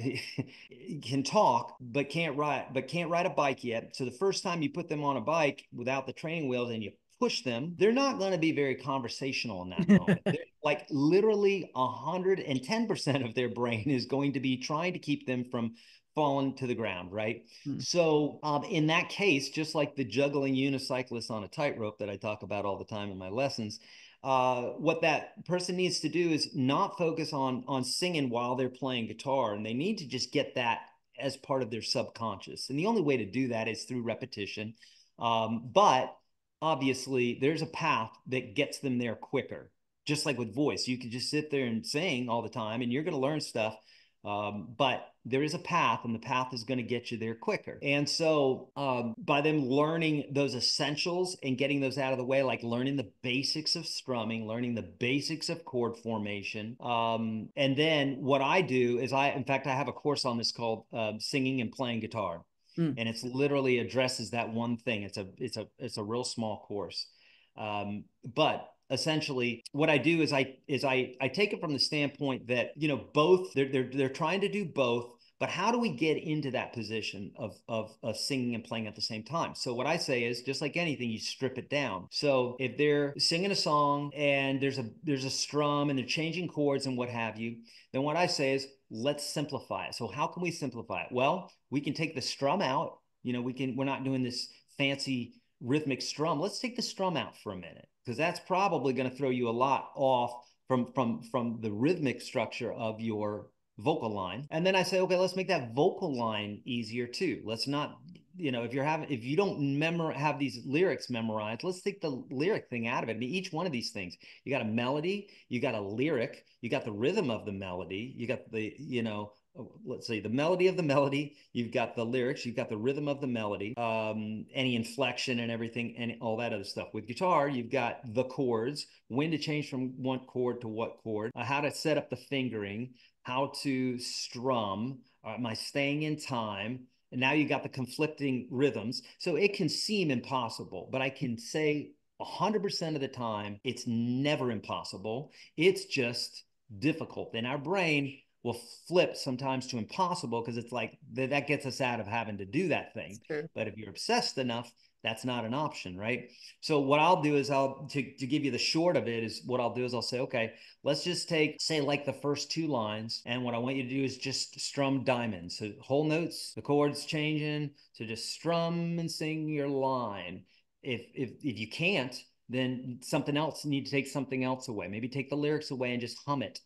can talk, but can't ride, but can't ride a bike yet. So the first time you put them on a bike without the training wheels and you push them, they're not going to be very conversational in that moment. Like literally one hundred ten percent of their brain is going to be trying to keep them from falling to the ground, right? Hmm. So um, in that case, just like the juggling unicyclist on a tightrope that I talk about all the time in my lessons, Uh, what that person needs to do is not focus on on singing while they're playing guitar, and they need to just get that as part of their subconscious. And the only way to do that is through repetition. Um, but obviously, there's a path that gets them there quicker. Just like with voice, you can just sit there and sing all the time, and you're going to learn stuff. Um, but there is a path, and the path is going to get you there quicker. And so um, by them learning those essentials and getting those out of the way, like learning the basics of strumming, learning the basics of chord formation. Um, and then what I do is I, in fact, I have a course on this called uh, Singing and Playing Guitar. Mm. And it's literally addresses that one thing. It's a, it's a, it's a real small course. Um, but essentially what I do is I, is I, I take it from the standpoint that, you know, both they're, they're, they're trying to do both, but how do we get into that position of, of, of singing and playing at the same time? So what I say is, just like anything, you strip it down. So if they're singing a song and there's a, there's a strum and they're changing chords and what have you, then what I say is, let's simplify it. So how can we simplify it? Well, we can take the strum out. You know, we can, we're not doing this fancy rhythmic strum. Let's take the strum out for a minute, because that's probably going to throw you a lot off from, from, from the rhythmic structure of your vocal line. And then I say, okay, let's make that vocal line easier too. Let's not, you know, if you're having, if you don't memor- have these lyrics memorized, let's take the lyric thing out of it. I mean, each one of these things, you got a melody, you got a lyric, you got the rhythm of the melody, you got the, you know, let's say the melody of the melody, you've got the lyrics, you've got the rhythm of the melody, um, any inflection and everything and all that other stuff. With guitar, you've got the chords, when to change from one chord to what chord, uh, how to set up the fingering, how to strum, uh, am I staying in time? And now you've got the conflicting rhythms. So it can seem impossible, but I can say one hundred percent of the time, it's never impossible. It's just difficult. And our brain will flip sometimes to impossible because it's like th- that gets us out of having to do that thing. But if you're obsessed enough, that's not an option, right? So what I'll do is I'll, to, to give you the short of it is what I'll do is I'll say, okay, let's just take, say like the first two lines. And what I want you to do is just strum diamonds. So whole notes, the chords changing. So just strum and sing your line. If, if, if you can't, then something else, you need to take something else away. Maybe take the lyrics away and just hum it.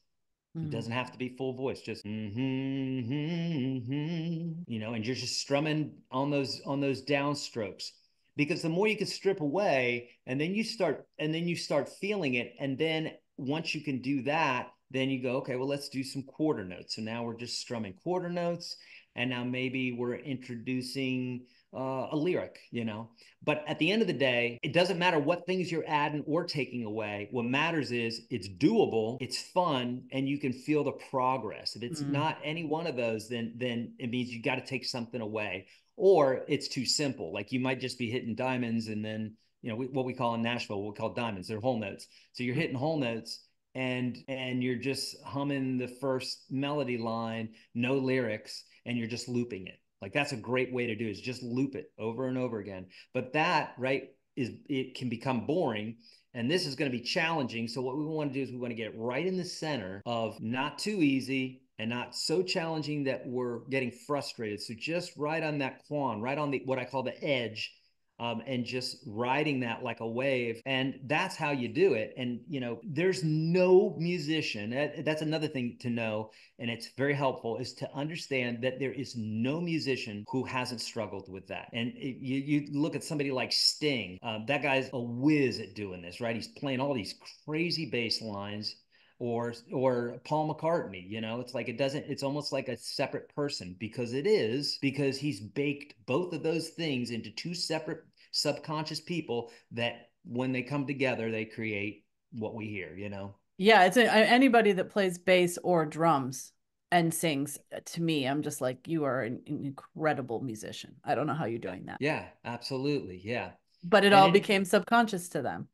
It doesn't have to be full voice, just mm-hmm, mm-hmm, mm-hmm, you know, and you're just strumming on those on those downstrokes. Because the more you can strip away, and then you start and then you start feeling it, and then once you can do that, then you go, okay, well, let's do some quarter notes. So now we're just strumming quarter notes, and now maybe we're introducing uh, a lyric, you know. But at the end of the day, it doesn't matter what things you're adding or taking away. What matters is it's doable, it's fun, and you can feel the progress. If it's mm-hmm. not any one of those, then then it means you got to take something away, or it's too simple. Like you might just be hitting diamonds, and then, you know, we, what we call in Nashville, what we call diamonds, they're whole notes. So you're hitting whole notes, and and you're just humming the first melody line, no lyrics, and you're just looping it. Like that's a great way to do it, is just loop it over and over again. But that, right, is it can become boring. And this is going to be challenging. So what we want to do is we want to get right in the center of not too easy, and not so challenging that we're getting frustrated. So just ride on that quan, right on the what I call the edge, um, and just riding that like a wave. And that's how you do it. And, you know, there's no musician. That, that's another thing to know, and it's very helpful, is to understand that there is no musician who hasn't struggled with that. And it, you, you look at somebody like Sting. Uh, that guy's a whiz at doing this, right? He's playing all these crazy bass lines. Or, or Paul McCartney, you know, it's like, it doesn't, it's almost like a separate person, because it is, because he's baked both of those things into two separate subconscious people that when they come together, they create what we hear, you know? Yeah. It's a, anybody that plays bass or drums and sings, to me, I'm just like, you are an incredible musician. I don't know how you're doing that. Yeah, absolutely. Yeah. But it and all it, became subconscious to them.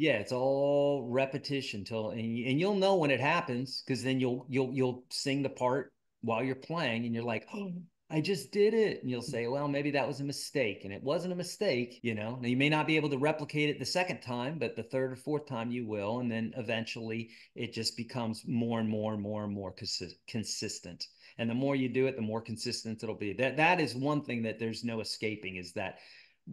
Yeah, it's all repetition till, and, and you'll know when it happens, because then you'll you'll you'll sing the part while you're playing, and you're like, oh, I just did it, and you'll say, well, maybe that was a mistake, and it wasn't a mistake, you know. Now you may not be able to replicate it the second time, but the third or fourth time you will, and then eventually it just becomes more and more and more and more cons- consistent. And the more you do it, the more consistent it'll be. That that is one thing that there's no escaping, is that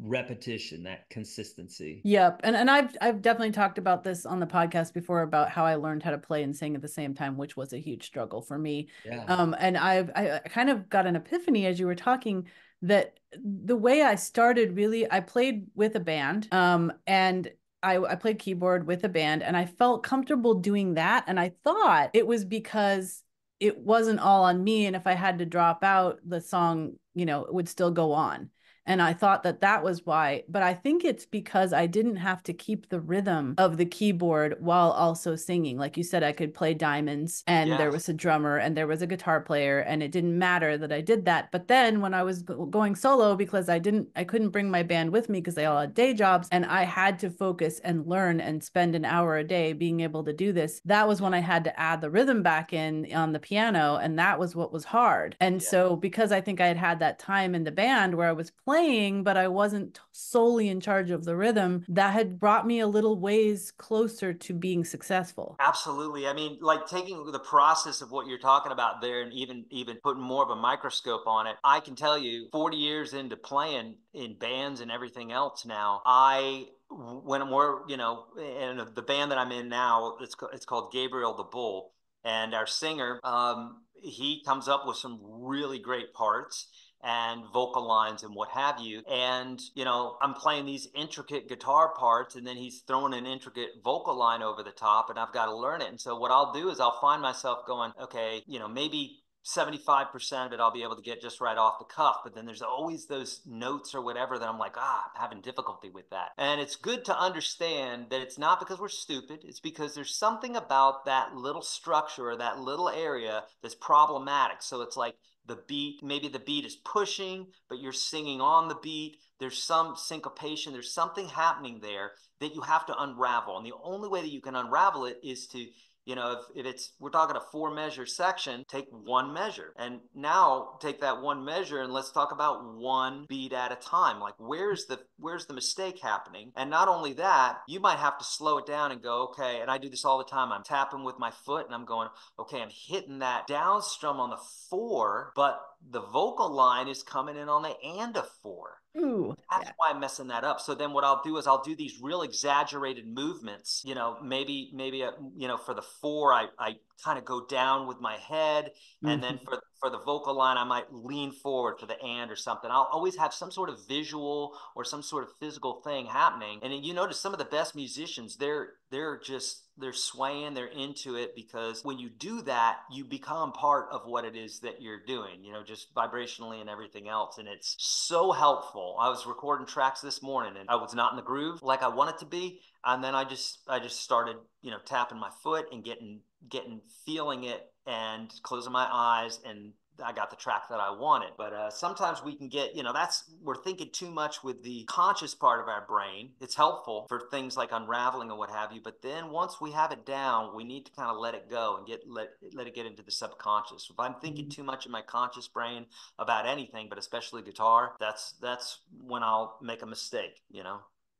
repetition, that consistency. Yep. And and I've I've definitely talked about this on the podcast before, about how I learned how to play and sing at the same time, which was a huge struggle for me. Yeah. Um and I've I kind of got an epiphany as you were talking, that the way I started, really, I played with a band, um and I, I played keyboard with a band, and I felt comfortable doing that. And I thought it was because it wasn't all on me, and if I had to drop out, the song, you know, would still go on. And I thought that that was why, but I think it's because I didn't have to keep the rhythm of the keyboard while also singing. Like you said, I could play diamonds, and yes, there was a drummer and there was a guitar player, and it didn't matter that I did that. But then when I was going solo, because I didn't, I couldn't bring my band with me because they all had day jobs, and I had to focus and learn and spend an hour a day being able to do this. That was when I had to add the rhythm back in on the piano. And that was what was hard. And yeah. so because I think I had had that time in the band where I was playing playing, but I wasn't solely in charge of the rhythm, that had brought me a little ways closer to being successful. Absolutely. I mean, like taking the process of what you're talking about there and even, even putting more of a microscope on it, I can tell you forty years into playing in bands and everything else now, I... when we're, you know, in the band that I'm in now, it's, it's called Gabriel the Bull. And our singer, um, he comes up with some really great parts and vocal lines and what have you. And, you know, I'm playing these intricate guitar parts, and then he's throwing an intricate vocal line over the top, and I've got to learn it. And so what I'll do is I'll find myself going, okay, you know, maybe seventy-five percent of it I'll be able to get just right off the cuff, but then there's always those notes or whatever that I'm like, ah, I'm having difficulty with that. And it's good to understand that it's not because we're stupid, it's because there's something about that little structure or that little area that's problematic. So it's like the beat, maybe the beat is pushing, but you're singing on the beat. There's some syncopation, there's something happening there that you have to unravel. And the only way that you can unravel it is to, you know, if, if it's, we're talking a four measure section, take one measure. And now take that one measure and let's talk about one beat at a time. Like where's the, where's the mistake happening? And not only that, you might have to slow it down and go, okay, and I do this all the time. I'm tapping with my foot and I'm going, okay, I'm hitting that down strum on the four, but the vocal line is coming in on the and of four. Ooh, that's yeah. why I'm messing that up. So then what I'll do is I'll do these real exaggerated movements, you know, maybe, maybe, a, you know, for the four, I, I kind of go down with my head. Mm-hmm. And then for, for the vocal line, I might lean forward for the and or something. I'll always have some sort of visual or some sort of physical thing happening. And then you notice some of the best musicians, they're, they're just, they're swaying, they're into it, because when you do that, you become part of what it is that you're doing, you know, just vibrationally and everything else. And it's so helpful. I was recording tracks this morning and I was not in the groove like I wanted to be. And then I just, I just started, you know, tapping my foot and getting, getting, feeling it and closing my eyes, and I got the track that I wanted. But uh, sometimes we can get, you know, that's, we're thinking too much with the conscious part of our brain. It's helpful for things like unraveling and what have you. But then once we have it down, we need to kind of let it go and get, let, let it get into the subconscious. If I'm thinking too much in my conscious brain about anything, but especially guitar, that's, that's when I'll make a mistake, you know?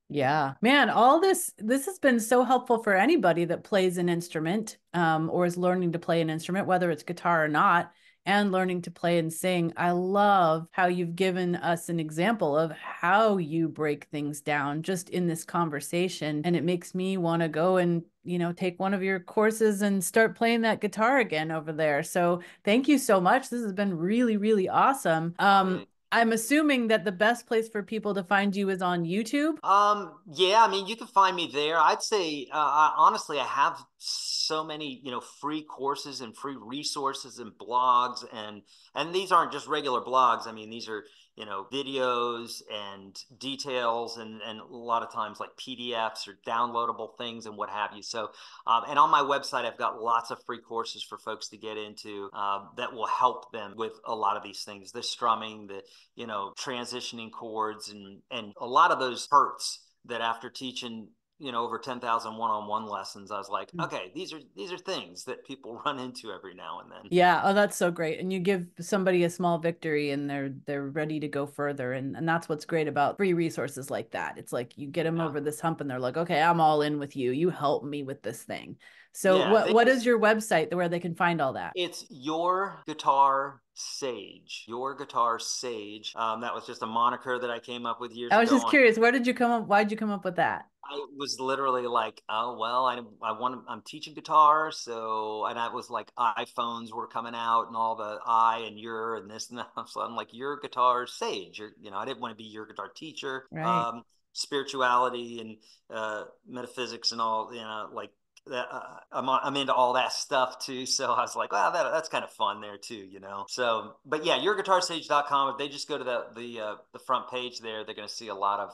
Yeah, man, all this, this has been so helpful for anybody that plays an instrument um, or is learning to play an instrument, whether it's guitar or not, and learning to play and sing. I love how you've given us an example of how you break things down just in this conversation. And it makes me want to go and, you know, take one of your courses and start playing that guitar again over there. So thank you so much. This has been really, really awesome. Um, I'm assuming that the best place for people to find you is on YouTube. Um, yeah, I mean, you can find me there. I'd say, uh, I, honestly, I have so many, you know, free courses and free resources and blogs, and and these aren't just regular blogs. I mean, these are, you know, videos and details and, and a lot of times like P D Fs or downloadable things and what have you. So, um, and on my website, I've got lots of free courses for folks to get into uh, that will help them with a lot of these things, the strumming, the, you know, transitioning chords, and, and a lot of those hurts that after teaching, you know, over ten thousand one-on-one lessons, I was like, okay, these are, these are things that people run into every now and then. Yeah. Oh, that's so great. And you give somebody a small victory and they're, they're ready to go further. And, and that's what's great about free resources like that. It's like you get them yeah. over this hump and they're like, okay, I'm all in with you. You help me with this thing. So yeah, what, what is your website where they can find all that? It's Your Guitar Sage. Your Guitar Sage. Um, that was just a moniker that I came up with years ago. I was just on. curious. Where did you come up? Why'd you come up with that? I was literally like, oh, well, I, I want to, I'm teaching guitar. So, and I was like, iPhones were coming out and all the I and your and this and that. So I'm like, Your Guitar Sage. You're, you know, I didn't want to be your guitar teacher. Right. Um, spirituality and uh, metaphysics and all, you know, like that. Uh, I'm, I'm into all that stuff too. So I was like, wow, that, that's kind of fun there too, you know? So, but yeah, your guitar sage dot com. If they just go to the, the, uh, the front page there, they're going to see a lot of,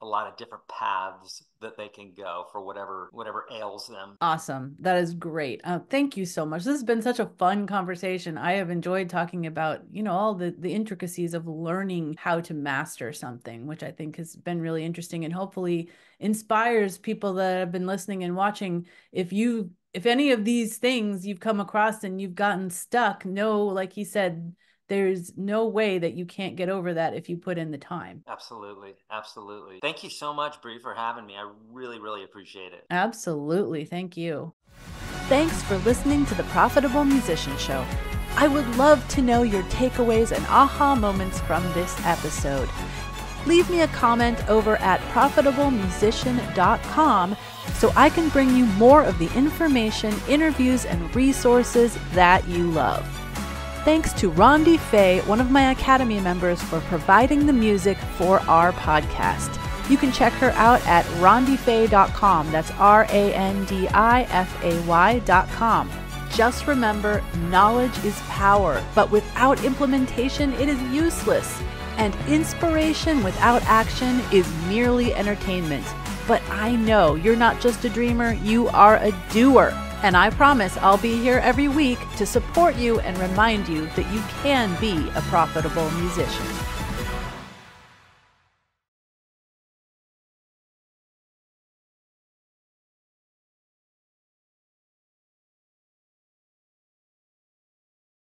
a lot of different paths that they can go for whatever, whatever ails them. Awesome. That is great. Uh, thank you so much. This has been such a fun conversation. I have enjoyed talking about, you know, all the, the intricacies of learning how to master something, which I think has been really interesting and hopefully inspires people that have been listening and watching. If you, if any of these things you've come across and you've gotten stuck, know, like he said, there's no way that you can't get over that if you put in the time. Absolutely. Absolutely. Thank you so much, Bree, for having me. I really, really appreciate it. Absolutely. Thank you. Thanks for listening to the Profitable Musician Show. I would love to know your takeaways and aha moments from this episode. Leave me a comment over at profitable musician dot com so I can bring you more of the information, interviews, and resources that you love. Thanks to Rondi Fay, one of my Academy members, for providing the music for our podcast. You can check her out at rondi fay dot com. That's R A N D I F A Y dot com. Just remember, knowledge is power, but without implementation, it is useless. And inspiration without action is merely entertainment. But I know you're not just a dreamer, you are a doer. And I promise I'll be here every week to support you and remind you that you can be a profitable musician.